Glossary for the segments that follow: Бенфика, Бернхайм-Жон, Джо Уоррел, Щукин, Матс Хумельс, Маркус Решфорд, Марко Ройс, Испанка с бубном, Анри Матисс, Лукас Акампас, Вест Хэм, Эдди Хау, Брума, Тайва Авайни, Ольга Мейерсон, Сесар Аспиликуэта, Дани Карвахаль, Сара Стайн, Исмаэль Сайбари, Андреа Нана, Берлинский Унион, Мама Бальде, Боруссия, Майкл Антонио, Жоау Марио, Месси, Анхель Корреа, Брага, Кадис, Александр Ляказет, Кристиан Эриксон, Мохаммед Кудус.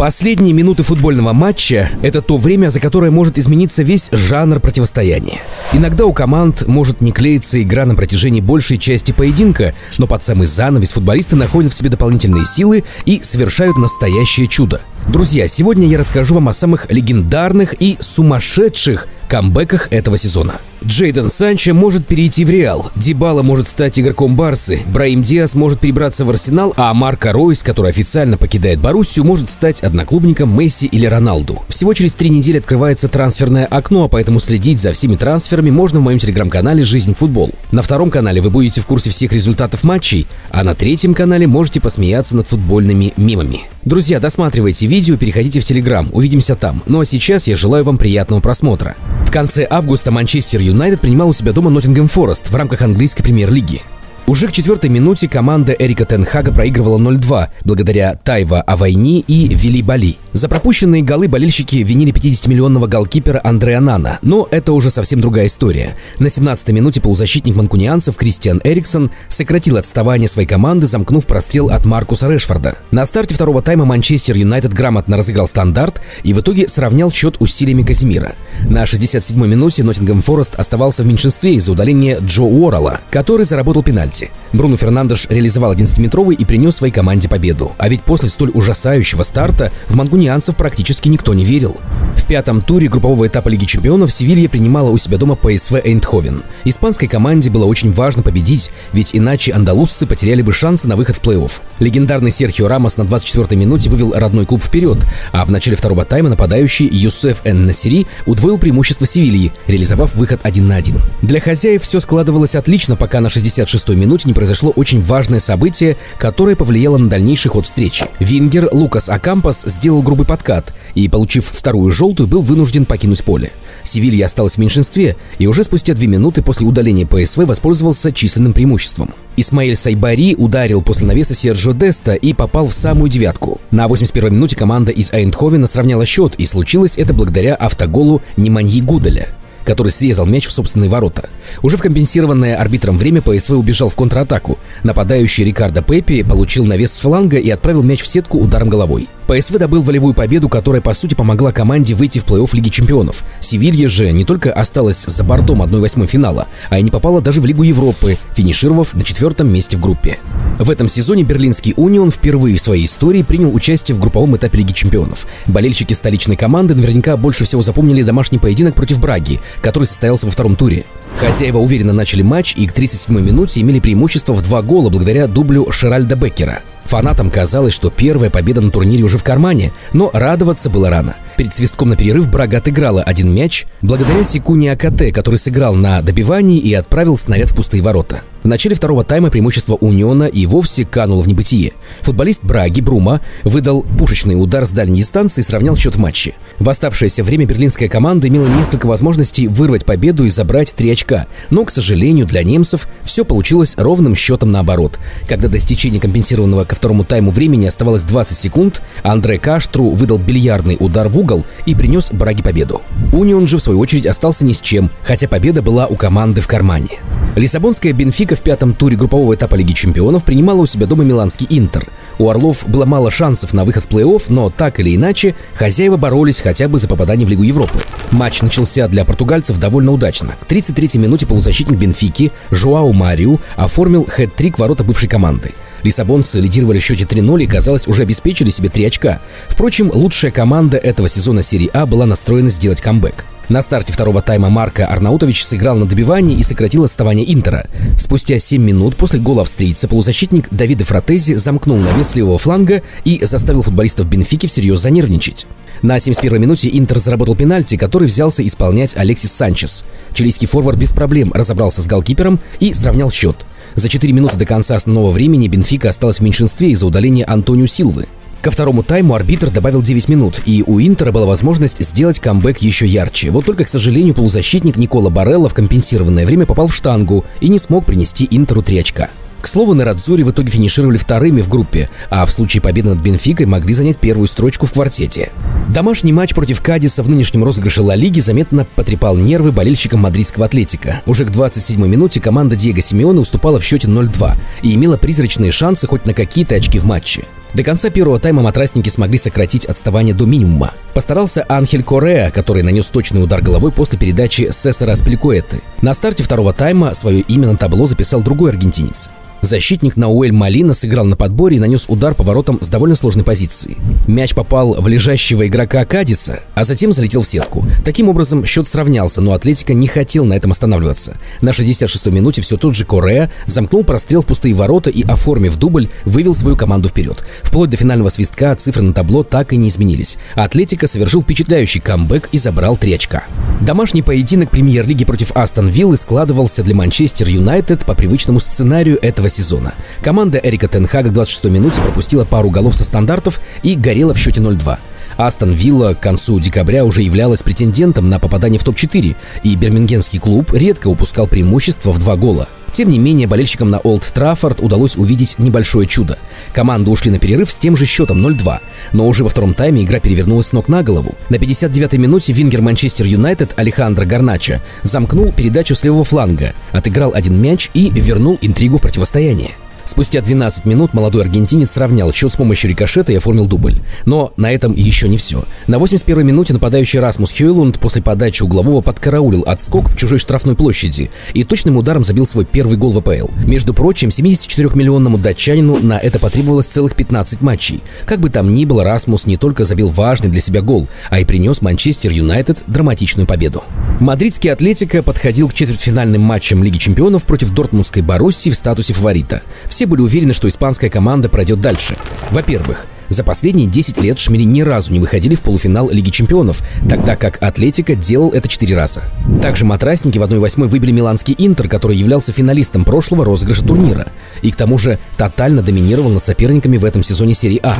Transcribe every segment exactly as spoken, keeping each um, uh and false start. Последние минуты футбольного матча – это то время, за которое может измениться весь жанр противостояния. Иногда у команд может не клеиться игра на протяжении большей части поединка, но под самый занавес футболисты находят в себе дополнительные силы и совершают настоящее чудо. Друзья, сегодня я расскажу вам о самых легендарных и сумасшедших камбэках этого сезона. Джейден Санчо может перейти в Реал, Дибала может стать игроком Барсы, Браим Диас может перебраться в Арсенал, а Марко Ройс, который официально покидает Боруссию, может стать одноклубником Месси или Роналду. Всего через три недели открывается трансферное окно, а поэтому следить за всеми трансферами можно в моем телеграм-канале «Жизнь футбол». На втором канале вы будете в курсе всех результатов матчей, а на третьем канале можете посмеяться над футбольными мемами. Друзья, досматривайте видео, переходите в телеграм, увидимся там. Ну а сейчас я желаю вам приятного просмотра. В конце августа МанчестерЮнайтед принимал у себя дома Ноттингем Форест в рамках английской премьер-лиги. Уже к четвертой минуте команда Эрика Тенхага проигрывала ноль-два благодаря Тайва Авайни и Вилли Бали. За пропущенные голы болельщики винили пятидесятимиллионного голкипера Андреа Нана, но это уже совсем другая история. На семнадцатой минуте полузащитник манкунианцев Кристиан Эриксон сократил отставание своей команды, замкнув прострел от Маркуса Решфорда. На старте второго тайма Манчестер Юнайтед грамотно разыграл стандарт и в итоге сравнял счет усилиями Казимира. На шестьдесят седьмой минуте Ноттингем Форест оставался в меньшинстве из-за удаления Джо Уоррела, который заработал пенальти. Бруно Фернандеш реализовал одиннадцатиметровый и принес своей команде победу. А ведь после столь ужасающего старта в манкунианцев практически никто не верил. В пятом туре группового этапа Лиги чемпионов Севилья принимала у себя дома ПСВ Эйнтховен. Испанской команде было очень важно победить, ведь иначе андалузцы потеряли бы шансы на выход в плей-офф. Легендарный Серхио Рамос на двадцать четвёртой минуте вывел родной клуб вперед, а в начале второго тайма нападающий Юссеф Эн Насери удвоил преимущество Севильи, реализовав выход один на один. Для хозяев все складывалось отлично, пока на шестьдесят шестой минуте не произошло очень важное событие, которое повлияло на дальнейший ход встречи. Вингер Лукас Акампас сделал грубый подкат и, получив вторую желтую, был вынужден покинуть поле. Севилья осталась в меньшинстве, и уже спустя две минуты после удаления ПСВ воспользовался численным преимуществом. Исмаэль Сайбари ударил после навеса Сержо Деста и попал в самую девятку. На восемьдесят первой минуте команда из Эйнтховена сравняла счет, и случилось это благодаря автоголу Неманьи Гудаля, который срезал мяч в собственные ворота. Уже в компенсированное арбитром время ПСВ убежал в контратаку. Нападающий Рикардо Пеппи получил навес с фланга и отправил мяч в сетку ударом головой. ПСВ добыл волевую победу, которая, по сути, помогла команде выйти в плей-офф Лиги чемпионов. Севилья же не только осталась за бортом одной восьмой финала, а и не попала даже в Лигу Европы, финишировав на четвертом месте в группе. В этом сезоне берлинский «Унион» впервые в своей истории принял участие в групповом этапе Лиги чемпионов. Болельщики столичной команды наверняка больше всего запомнили домашний поединок против Браги, который состоялся во втором туре. Хозяева уверенно начали матч и к тридцать седьмой минуте имели преимущество в два гола благодаря дублю Шеральда Беккера. Фанатам казалось, что первая победа на турнире уже в кармане, но радоваться было рано. Перед свистком на перерыв Брага отыграла один мяч благодаря Секуне Акате, который сыграл на добивании и отправил снаряд в пустые ворота. В начале второго тайма преимущество «Униона» и вовсе кануло в небытие. Футболист Браги Брума выдал пушечный удар с дальней дистанции и сравнял счет в матче. В оставшееся время берлинская команда имела несколько возможностей вырвать победу и забрать три очка, но, к сожалению, для немцев все получилось ровным счетом наоборот. Когда до истечения компенсированного ко второму тайму времени оставалось двадцать секунд, Андре Каштру выдал бильярдный удар в угол и принес Браге победу. «Унион» же, в свою очередь, остался ни с чем, хотя победа была у команды в кармане. Лиссабонская «Бенфика» в пятом туре группового этапа Лиги чемпионов принимала у себя дома Миланский Интер. У «Орлов» было мало шансов на выход в плей-офф, но так или иначе хозяева боролись хотя бы за попадание в Лигу Европы. Матч начался для португальцев довольно удачно. К тридцать третьей минуте полузащитник «Бенфики» Жоау Марио оформил хэт-трик ворота бывшей команды. Лиссабонцы лидировали в счете три-ноль и, казалось, уже обеспечили себе три очка. Впрочем, лучшая команда этого сезона серии А была настроена сделать камбэк. На старте второго тайма Марко Арнаутович сыграл на добивании и сократил отставание Интера. Спустя семь минут после гола австрийца полузащитник Давиде Фратези замкнул навес с левого фланга и заставил футболистов Бенфики всерьез занервничать. На семьдесят первой минуте Интер заработал пенальти, который взялся исполнять Алексис Санчес. Чилийский форвард без проблем разобрался с голкипером и сравнял счет. За четыре минуты до конца основного времени Бенфика осталась в меньшинстве из-за удаления Антонио Силвы. Ко второму тайму арбитр добавил девять минут, и у Интера была возможность сделать камбэк еще ярче. Вот только, к сожалению, полузащитник Никола Барелла в компенсированное время попал в штангу и не смог принести Интеру три очка. К слову, нерадзури в итоге финишировали вторыми в группе, а в случае победы над Бенфикой могли занять первую строчку в квартете. Домашний матч против Кадиса в нынешнем розыгрыше Ла Лиги заметно потрепал нервы болельщикам мадридского Атлетика. Уже к двадцать седьмой минуте команда Диего Симеона уступала в счете ноль-два и имела призрачные шансы хоть на какие-то очки в матче. До конца первого тайма матрасники смогли сократить отставание до минимума. Постарался Анхель Корреа, который нанес точный удар головой после передачи Сесара Аспиликуэты. На старте второго тайма свое имя на табло записал другой аргентинец. Защитник Науэль Малина сыграл на подборе и нанес удар по воротам с довольно сложной позиции. Мяч попал в лежащего игрока Кадиса, а затем залетел в сетку. Таким образом, счет сравнялся, но Атлетико не хотел на этом останавливаться. На шестьдесят шестой минуте все тот же Корреа замкнул прострел в пустые ворота и, оформив дубль, вывел свою команду вперед. Вплоть до финального свистка цифры на табло так и не изменились. Атлетико совершил впечатляющий камбэк и забрал три очка. Домашний поединок премьер-лиги против Астон Виллы складывался для Манчестер Юнайтед по привычному сценарию этого сезона. Команда Эрика Тенхага к двадцать шестой минуте пропустила пару голов со стандартов и горела в счете ноль-два. Астон Вилла к концу декабря уже являлась претендентом на попадание в топ четыре, и бирмингемский клуб редко упускал преимущество в два гола. Тем не менее, болельщикам на Олд Траффорд удалось увидеть небольшое чудо. Команды ушли на перерыв с тем же счетом ноль-два, но уже во втором тайме игра перевернулась с ног на голову. На пятьдесят девятой минуте вингер Манчестер Юнайтед Алехандро Гарначо замкнул передачу с левого фланга, отыграл один мяч и вернул интригу в противостояние. Спустя двенадцать минут молодой аргентинец сравнял счет с помощью рикошета и оформил дубль. Но на этом еще не все. На восемьдесят первой минуте нападающий Расмус Хьюлунд после подачи углового подкараулил отскок в чужой штрафной площади и точным ударом забил свой первый гол в АПЛ. Между прочим, семидесятичетырёхмиллионному датчанину на это потребовалось целых пятнадцать матчей. Как бы там ни было, Расмус не только забил важный для себя гол, а и принес Манчестер Юнайтед драматичную победу. Мадридский Атлетико подходил к четвертьфинальным матчам Лиги Чемпионов против дортмундской Боруссии в статусе фаворита. Все были уверены, что испанская команда пройдет дальше. Во-первых, за последние десять лет шмели ни разу не выходили в полуфинал Лиги Чемпионов, тогда как Атлетико делал это четыре раза. Также матрасники в одной восьмой выбили Миланский Интер, который являлся финалистом прошлого розыгрыша турнира и к тому же тотально доминировал над соперниками в этом сезоне серии А.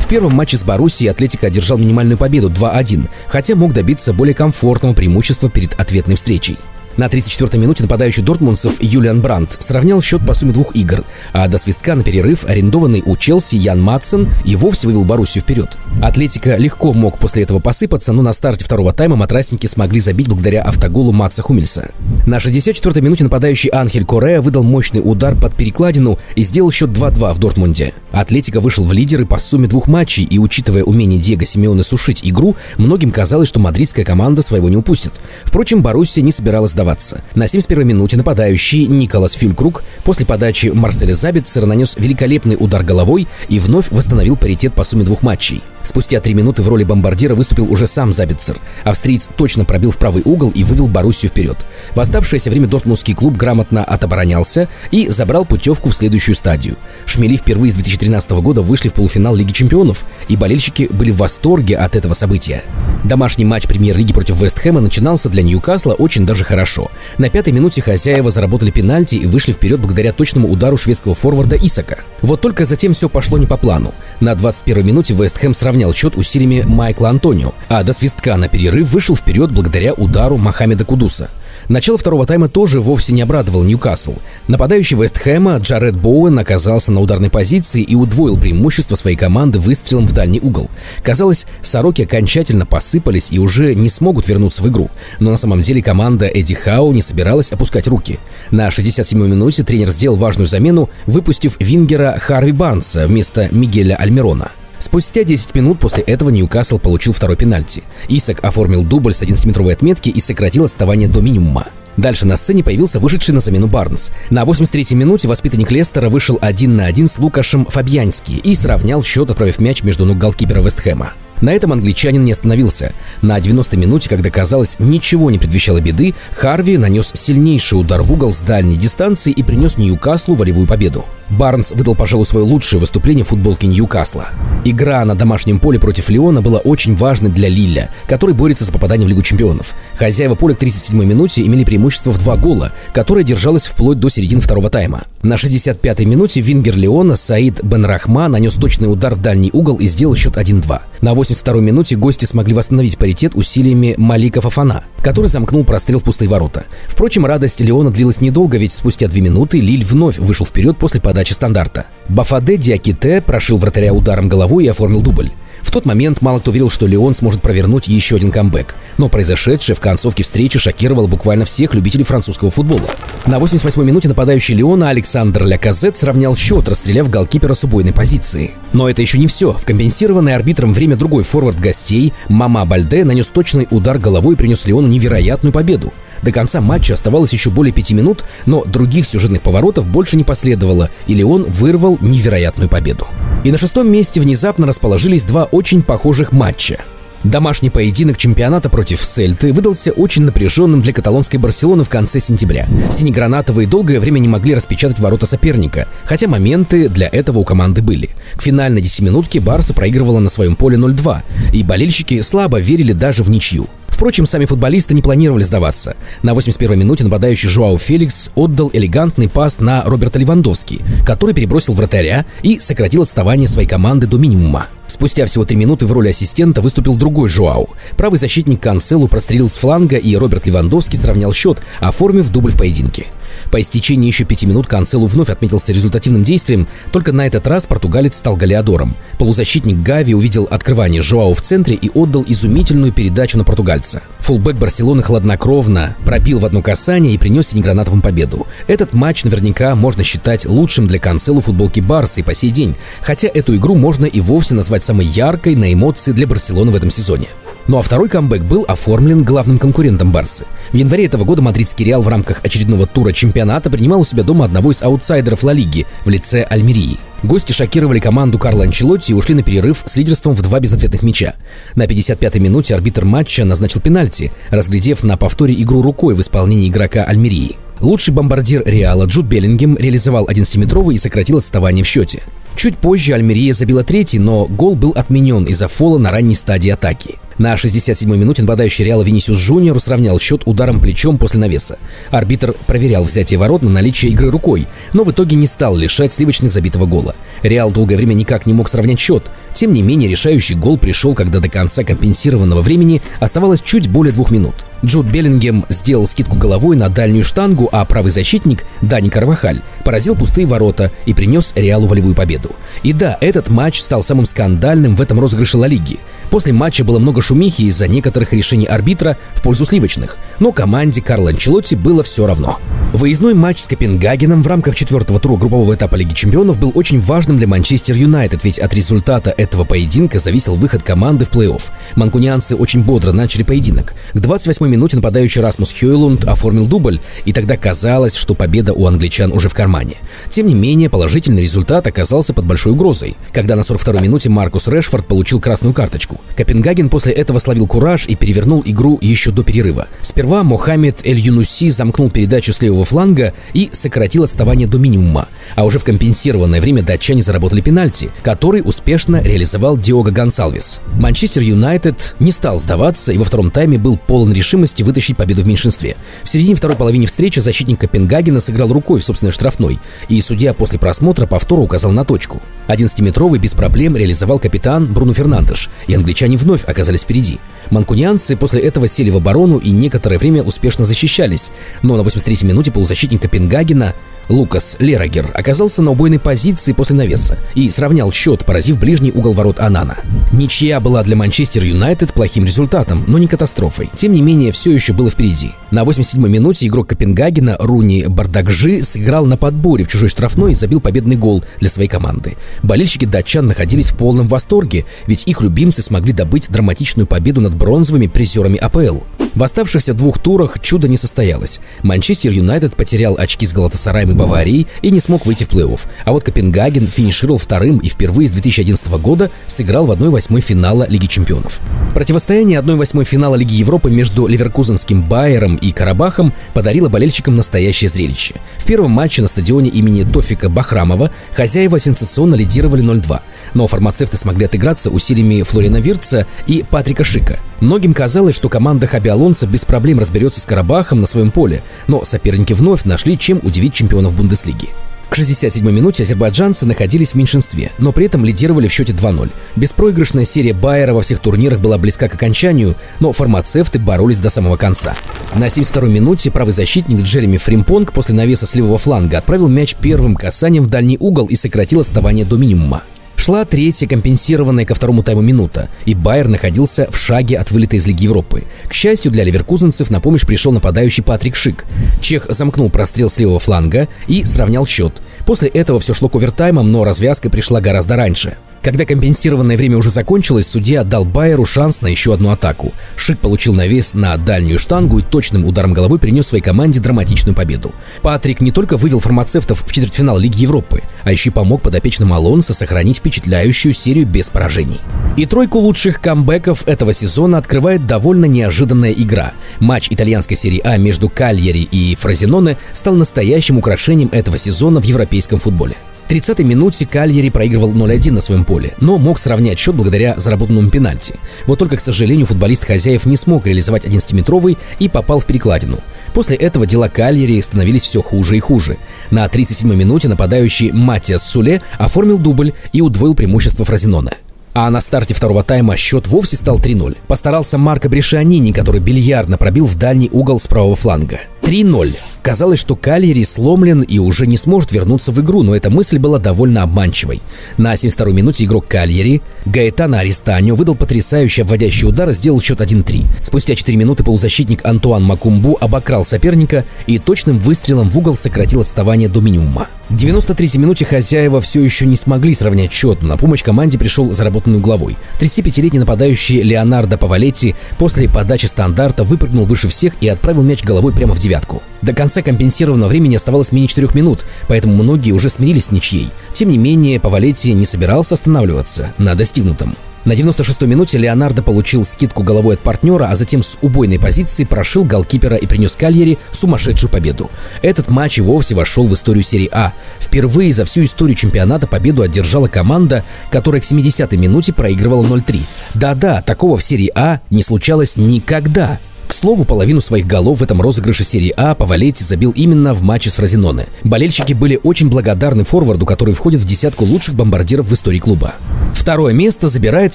В первом матче с Боруссией Атлетико одержал минимальную победу два-один, хотя мог добиться более комфортного преимущества перед ответной встречей. На тридцать четвёртой минуте нападающий дортмундцев Юлиан Брандт сравнял счет по сумме двух игр, а до свистка на перерыв арендованный у Челси Ян Мадсен и вовсе вывел Боруссию вперед. Атлетико легко мог после этого посыпаться, но на старте второго тайма матрасники смогли забить благодаря автоголу Матса Хумельса. На шестьдесят четвёртой минуте нападающий Анхель Корреа выдал мощный удар под перекладину и сделал счет два-два в Дортмунде. Атлетико вышел в лидеры по сумме двух матчей, и учитывая умение Диего Симеона сушить игру, многим казалось, что мадридская команда своего не упустит. Впрочем, Боруссия не собиралась сдаваться. На семьдесят первой минуте нападающий Николас Фюлькруг после подачи Марселя Забитцера нанес великолепный удар головой и вновь восстановил паритет по сумме двух матчей. Спустя три минуты в роли бомбардира выступил уже сам Забитцер. Австриец точно пробил в правый угол и вывел Боруссию вперед. В оставшееся время дортмундский клуб грамотно отоборонялся и забрал путевку в следующую стадию. Шмели впервые с две тысячи тринадцатого года вышли в полуфинал Лиги Чемпионов, и болельщики были в восторге от этого события. Домашний матч премьер-лиги против Вест Хэма начинался для Ньюкасла очень даже хорошо. На пятой минуте хозяева заработали пенальти и вышли вперед благодаря точному удару шведского форварда Исака. Вот только затем все пошло не по плану. На двадцать первой минуте Вест Хэм сравнил счет усилиями Майкла Антонио, а до свистка на перерыв вышел вперед благодаря удару Мохаммеда Кудуса. Начало второго тайма тоже вовсе не обрадовал Ньюкасл. Нападающий Вест Хэма Джаред Боуэн оказался на ударной позиции и удвоил преимущество своей команды выстрелом в дальний угол. Казалось, сороки окончательно посыпались и уже не смогут вернуться в игру, но на самом деле команда Эдди Хау не собиралась опускать руки. На шестьдесят седьмой минуте тренер сделал важную замену, выпустив вингера Харви Барнса вместо Мигеля Альмирона. Спустя десять минут после этого Ньюкасл получил второй пенальти. Исак оформил дубль с одиннадцатиметровой отметки и сократил отставание до минимума. Дальше на сцене появился вышедший на замену Барнс. На восемьдесят третьей минуте воспитанник Лестера вышел один на один с Лукашем Фабьянски и сравнял счет, отправив мяч между ног голкипера Вест Хэма. На этом англичанин не остановился. На девяностой минуте, когда, казалось, ничего не предвещало беды, Харви нанес сильнейший удар в угол с дальней дистанции и принес Ньюкаслу волевую победу. Барнс выдал, пожалуй, свое лучшее выступление в футболке Ньюкасла. Игра на домашнем поле против Лиона была очень важной для Лилля, который борется за попадание в Лигу Чемпионов. Хозяева поля к тридцать седьмой минуте имели преимущество в два гола, которое держалось вплоть до середины второго тайма. На шестьдесят пятой минуте вингер Лиона Саид Бенрахма нанес точный удар в дальний угол и сделал счет один-два. На восемьдесят второй минуте гости смогли восстановить паритет усилиями Малика Фафана, который замкнул прострел в пустые ворота. Впрочем, радость Лиона длилась недолго, ведь спустя две минуты Лиль вновь вышел вперед после подачи стандарта. Бафаде Диаките прошил вратаря ударом головой и оформил дубль. В тот момент мало кто верил, что Лион сможет провернуть еще один камбэк. Но произошедшее в концовке встречи шокировало буквально всех любителей французского футбола. На восемьдесят восьмой минуте нападающий Лиона Александр Ляказет сравнял счет, расстреляв голкипера с убойной позиции. Но это еще не все. В компенсированное арбитром время другой форвард гостей Мама Бальде нанес точный удар головой и принес Лиону невероятную победу. До конца матча оставалось еще более пяти минут, но других сюжетных поворотов больше не последовало, и Лион вырвал невероятную победу. И на шестом месте внезапно расположились два очень похожих матча. Домашний поединок чемпионата против Сельты выдался очень напряженным для каталонской Барселоны в конце сентября. Синегранатовые долгое время не могли распечатать ворота соперника, хотя моменты для этого у команды были. К финальной десятиминутке Барса проигрывала на своем поле ноль-два, и болельщики слабо верили даже в ничью. Впрочем, сами футболисты не планировали сдаваться. На восемьдесят первой минуте нападающий Жоау Феликс отдал элегантный пас на Роберта Левандовски, который перебросил вратаря и сократил отставание своей команды до минимума. Спустя всего три минуты в роли ассистента выступил другой Жоау. Правый защитник Канцелу прострелил с фланга, и Роберт Левандовски сравнял счет, оформив дубль в поединке. По истечении еще пяти минут Канцелу вновь отметился результативным действием, только на этот раз португалец стал голеадором. Полузащитник Гави увидел открывание Жоау в центре и отдал изумительную передачу на португальца. Фулбэк Барселоны хладнокровно пробил в одно касание и принес синегранатовым победу. Этот матч наверняка можно считать лучшим для Канцелу футболки Барса и по сей день, хотя эту игру можно и вовсе назвать самой яркой на эмоции для Барселоны в этом сезоне. Ну а второй камбэк был оформлен главным конкурентом Барсы. В январе этого года мадридский Реал в рамках очередного тура чемпионата принимал у себя дома одного из аутсайдеров Ла Лиги в лице Альмерии. Гости шокировали команду Карло Анчелотти и ушли на перерыв с лидерством в два безответных мяча. На пятьдесят пятой минуте арбитр матча назначил пенальти, разглядев на повторе игру рукой в исполнении игрока Альмерии. Лучший бомбардир Реала Джуд Беллингем реализовал одиннадцатиметровый и сократил отставание в счете. Чуть позже Альмерия забила третий, но гол был отменен из-за фола на ранней стадии атаки. На шестьдесят седьмой минуте нападающий Реала Винисиус Джуниор сравнял счет ударом плечом после навеса. Арбитр проверял взятие ворот на наличие игры рукой, но в итоге не стал лишать сливочных забитого гола. Реал долгое время никак не мог сравнять счет. Тем не менее, решающий гол пришел, когда до конца компенсированного времени оставалось чуть более двух минут. Джуд Беллингем сделал скидку головой на дальнюю штангу, а правый защитник Дани Карвахаль поразил пустые ворота и принес Реалу волевую победу. И да, этот матч стал самым скандальным в этом розыгрыше Ла Лиги. После матча было много шумихи из-за некоторых решений арбитра в пользу сливочных, но команде Карло Анчелотти было все равно. Выездной матч с Копенгагеном в рамках четвертого тура группового этапа Лиги Чемпионов был очень важным для Манчестер Юнайтед, ведь от результата этого поединка зависел выход команды в плей-офф. Манкунианцы очень бодро начали поединок. К двадцать восьмой минуте нападающий Расмус Хьюлунд оформил дубль, и тогда казалось, что победа у англичан уже в кармане. Тем не менее, положительный результат оказался под большой угрозой, когда на сорок второй минуте Маркус Решфорд получил красную карточку. Копенгаген после этого словил кураж и перевернул игру еще до перерыва. Сперва Мохаммед Эль-Юнуси замкнул передачу с левого фланга и сократил отставание до минимума, а уже в компенсированное время датчане заработали пенальти, который успешно реализовал Диего Гонсалвес. Манчестер Юнайтед не стал сдаваться и во втором тайме был полон решимости вытащить победу в меньшинстве. В середине второй половины встречи защитник Копенгагена сыграл рукой в собственной штрафной, и судья после просмотра повтора указал на точку. одиннадцатиметровый без проблем реализовал капитан Бруно Фернандеш, и англичане вновь оказались впереди. Манкунианцы после этого сели в оборону и некоторое время успешно защищались, но на восемьдесят третьей минуте полузащитник Копенгагена Лукас Лерагер оказался на убойной позиции после навеса и сравнял счет, поразив ближний угол ворот Анана. Ничья была для Манчестер Юнайтед плохим результатом, но не катастрофой. Тем не менее, все еще было впереди. На восемьдесят седьмой минуте игрок Копенгагена Руни Бардакжи сыграл на подборе в чужой штрафной и забил победный гол для своей команды. Болельщики датчан находились в полном восторге, ведь их любимцы смогли добыть драматичную победу над бронзовыми призерами А П Л. В оставшихся двух турах чудо не состоялось. Манчестер Юнайтед потерял очки с Галатасараем и Баварии и не смог выйти в плей-офф. А вот Копенгаген финишировал вторым и впервые с две тысячи одиннадцатого года сыграл в одной восьмой финала Лиги Чемпионов. Противостояние одной восьмой финала Лиги Европы между ливеркузенским Байером и Карабахом подарило болельщикам настоящее зрелище. В первом матче на стадионе имени Тофика Бахрамова хозяева сенсационно лидировали ноль-два, но фармацевты смогли отыграться усилиями Флориана Вирца и Патрика Шика. Многим казалось, что команда Хаби Алонсо без проблем разберется с Карабахом на своем поле, но соперники вновь нашли, чем удивить чемпионов Бундеслиги. К шестьдесят седьмой минуте азербайджанцы находились в меньшинстве, но при этом лидировали в счете два-ноль. Беспроигрышная серия Байера во всех турнирах была близка к окончанию, но фармацевты боролись до самого конца. На семьдесят второй минуте правый защитник Джереми Фримпонг после навеса с левого фланга отправил мяч первым касанием в дальний угол и сократил отставание до минимума. Шла третья компенсированная ко второму тайму минута, и Байер находился в шаге от вылета из Лиги Европы. К счастью для ливеркузенцев, на помощь пришел нападающий Патрик Шик. Чех замкнул прострел с левого фланга и сравнял счет. После этого все шло к овертаймам, но развязка пришла гораздо раньше. Когда компенсированное время уже закончилось, судья отдал Байеру шанс на еще одну атаку. Шик получил навес на дальнюю штангу и точным ударом головы принес своей команде драматичную победу. Патрик не только вывел фармацевтов в четвертьфинал Лиги Европы, а еще помог подопечным Алонсо сохранить впечатляющую серию без поражений. И тройку лучших камбэков этого сезона открывает довольно неожиданная игра. Матч итальянской серии А между Кальяри и Фрозиноне стал настоящим украшением этого сезона в европейском футболе. В тридцатой минуте Кальяри проигрывал ноль один на своем поле, но мог сравнять счет благодаря заработанному пенальти. Вот только, к сожалению, футболист хозяев не смог реализовать одиннадцатиметровый и попал в перекладину. После этого дела Кальяри становились все хуже и хуже. На тридцать седьмой минуте нападающий Матиас Суле оформил дубль и удвоил преимущество Фрозиноне. А на старте второго тайма счет вовсе стал три ноль. Постарался Марко Брешианини, который бильярдно пробил в дальний угол с правого фланга. три ноль. Казалось, что Кальяри сломлен и уже не сможет вернуться в игру, но эта мысль была довольно обманчивой. На семьдесят второй минуте игрок Кальяри Гаэтано Аристаньо выдал потрясающий обводящий удар и сделал счет один три. Спустя четыре минуты полузащитник Антуан Макумбу обокрал соперника и точным выстрелом в угол сократил отставание до минимума. К девяносто третьей минуте хозяева все еще не смогли сравнять счет, но на помощь команде пришел заработанный угловой. тридцатипятилетний нападающий Леонардо Павалетти после подачи стандарта выпрыгнул выше всех и отправил мяч головой прямо в девятку. До конца компенсированного времени оставалось менее четырех минут, поэтому многие уже смирились с ничьей. Тем не менее, Павалетти не собирался останавливаться на достигнутом. На девяносто шестой минуте Леонардо получил скидку головой от партнера, а затем с убойной позиции прошил голкипера и принес Кальяри сумасшедшую победу. Этот матч и вовсе вошел в историю серии А. Впервые за всю историю чемпионата победу одержала команда, которая к семидесятой минуте проигрывала ноль три. Да-да, такого в серии А не случалось никогда. К слову, половину своих голов в этом розыгрыше серии А Павалетти забил именно в матче с Фрозиноне. Болельщики были очень благодарны форварду, который входит в десятку лучших бомбардиров в истории клуба. Второе место забирает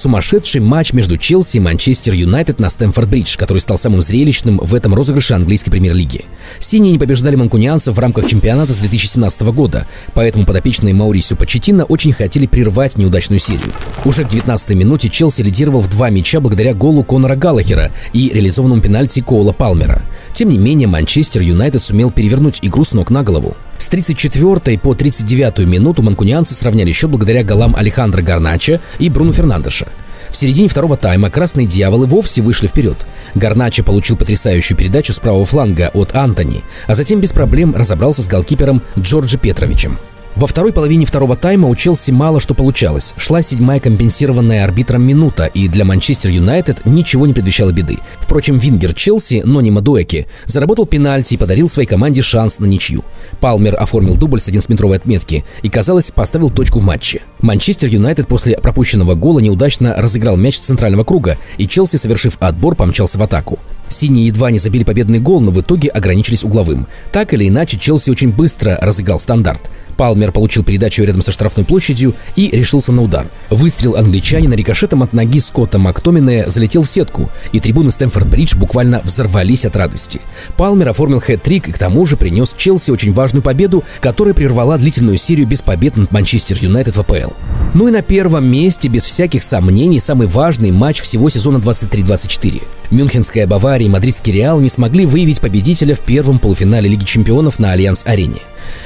сумасшедший матч между Челси и Манчестер Юнайтед на Стэмфорд-Бридж, который стал самым зрелищным в этом розыгрыше английской премьер-лиги. Синие не побеждали манкунианцев в рамках чемпионата с две тысячи семнадцатого года, поэтому подопечные Маурисио Почеттино очень хотели прервать неудачную серию. Уже к девятнадцатой минуте Челси лидировал в два мяча благодаря голу Конора Галлахера и реализованному пенальти Коула Палмера. Тем не менее, Манчестер Юнайтед сумел перевернуть игру с ног на голову. С тридцать четвёртой по тридцать девятой минуту манкунианцы сравняли счет благодаря голам Алехандро Гарначо и Бруно Фернандеша. В середине второго тайма красные дьяволы вовсе вышли вперед. Гарначо получил потрясающую передачу с правого фланга от Антони, а затем без проблем разобрался с голкипером Джорджи Петровичем. Во второй половине второго тайма у Челси мало что получалось. Шла седьмая компенсированная арбитром минута, и для Манчестер Юнайтед ничего не предвещало беды. Впрочем, вингер Челси, Нонима Дуэки, заработал пенальти и подарил своей команде шанс на ничью. Палмер оформил дубль с одиннадцатиметровой отметки и, казалось, поставил точку в матче. Манчестер Юнайтед после пропущенного гола неудачно разыграл мяч с центрального круга, и Челси, совершив отбор, помчался в атаку. Синие едва не забили победный гол, но в итоге ограничились угловым. Так или иначе, Челси очень быстро разыграл стандарт. Палмер получил передачу рядом со штрафной площадью и решился на удар. Выстрел англичанина рикошетом от ноги Скотта Мактомине залетел в сетку, и трибуны Стэмфорд-Бридж буквально взорвались от радости. Палмер оформил хэт-трик и к тому же принес Челси очень важную победу, которая прервала длительную серию без побед над Манчестер Юнайтед в А П Л. Ну и на первом месте, без всяких сомнений, самый важный матч всего сезона двадцать три двадцать четыре. Мюнхенская Бавария и Мадридский Реал не смогли выявить победителя в первом полуфинале Лиги Чемпионов на Альянс-арене.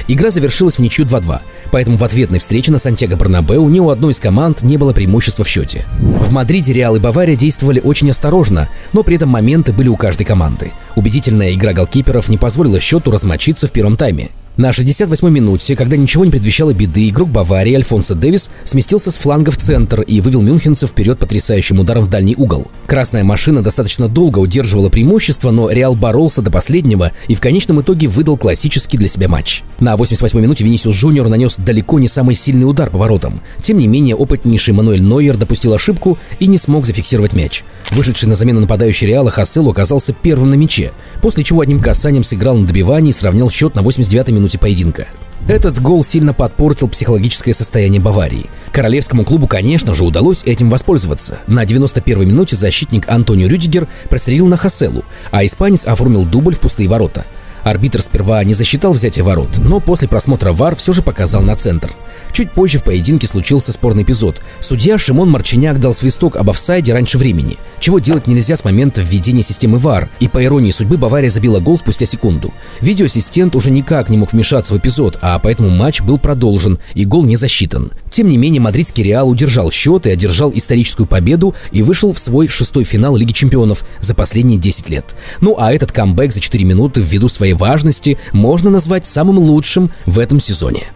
Игра завершилась в ничью два-два, поэтому в ответной встрече на Сантьяго-Бернабеу ни у одной из команд не было преимущества в счете. В Мадриде Реал и Бавария действовали очень осторожно, но при этом моменты были у каждой команды. Убедительная игра голкиперов не позволила счету размочиться в первом тайме. На шестьдесят восьмой минуте, когда ничего не предвещало беды, игрок Баварии Альфонсо Дэвис сместился с фланга в центр и вывел мюнхенцев вперед потрясающим ударом в дальний угол. Красная машина достаточно долго удерживала преимущество, но Реал боролся до последнего и в конечном итоге выдал классический для себя матч. На восемьдесят восьмой минуте Винисиус Джуниор нанес далеко не самый сильный удар по воротам. Тем не менее, опытнейший Мануэль Нойер допустил ошибку и не смог зафиксировать мяч. Вышедший на замену нападающий Реала Хасселу оказался первым на мяче, после чего одним касанием сыграл на добивании и сравнял счет на восемьдесят девятой минуте поединка. Этот гол сильно подпортил психологическое состояние Баварии. Королевскому клубу, конечно же, удалось этим воспользоваться. На девяносто первой минуте защитник Антонио Рюдигер прострелил на Хасселу, а испанец оформил дубль в пустые ворота. Арбитр сперва не засчитал взятие ворот, но после просмотра ВАР все же показал на центр. Чуть позже в поединке случился спорный эпизод. Судья Шимон Марчиняк дал свисток об офсайде раньше времени, чего делать нельзя с момента введения системы ВАР, и по иронии судьбы Бавария забила гол спустя секунду. Видеоассистент уже никак не мог вмешаться в эпизод, а поэтому матч был продолжен и гол не засчитан. Тем не менее, мадридский Реал удержал счет и одержал историческую победу и вышел в свой шестой финал Лиги Чемпионов за последние десять лет. Ну а этот камбэк за четыре минуты ввиду своей важности можно назвать самым лучшим в этом сезоне.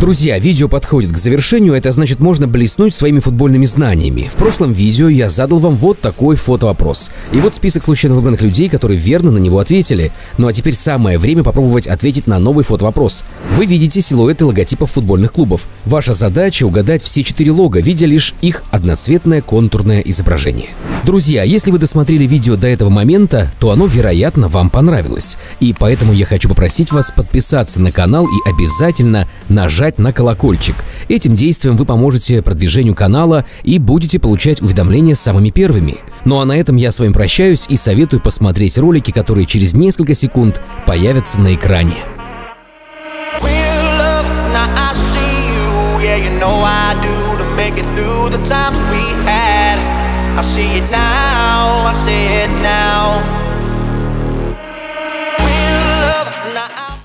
Друзья, видео подходит к завершению, это значит, можно блеснуть своими футбольными знаниями. В прошлом видео я задал вам вот такой фотовопрос. И вот список случайно выбранных людей, которые верно на него ответили. Ну а теперь самое время попробовать ответить на новый фотовопрос. Вы видите силуэты логотипов футбольных клубов. Ваша задача угадать все четыре лого, видя лишь их одноцветное контурное изображение. Друзья, если вы досмотрели видео до этого момента, то оно, вероятно, вам понравилось. И поэтому я хочу попросить вас подписаться на канал и обязательно нажать на колокольчик. Этим действием вы поможете продвижению канала и будете получать уведомления самыми первыми. Ну а на этом я с вами прощаюсь и советую посмотреть ролики, которые через несколько секунд появятся на экране.